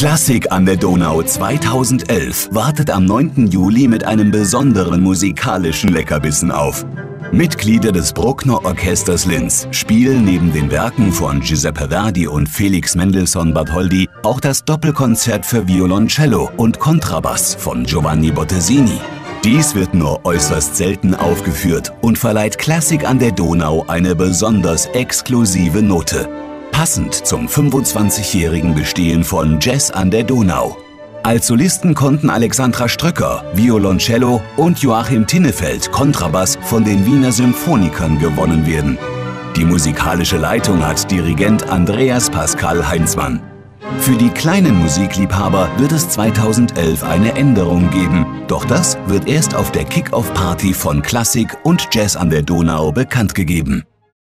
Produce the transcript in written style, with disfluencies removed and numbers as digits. Klassik an der Donau 2011 wartet am 9. Juli mit einem besonderen musikalischen Leckerbissen auf. Mitglieder des Bruckner Orchesters Linz spielen neben den Werken von Giuseppe Verdi und Felix Mendelssohn Bartholdy auch das Doppelkonzert für Violoncello und Kontrabass von Giovanni Bottesini. Dies wird nur äußerst selten aufgeführt und verleiht Klassik an der Donau eine besonders exklusive Note. Passend zum 25-jährigen Bestehen von Jazz an der Donau. Als Solisten konnten Alexandra Ströcker, Violoncello, und Joachim Tinnefeld, Kontrabass, von den Wiener Symphonikern gewonnen werden. Die musikalische Leitung hat Dirigent Andreas Pascal Heinzmann. Für die kleinen Musikliebhaber wird es 2011 eine Änderung geben, doch das wird erst auf der Kick-Off-Party von Klassik und Jazz an der Donau bekannt gegeben.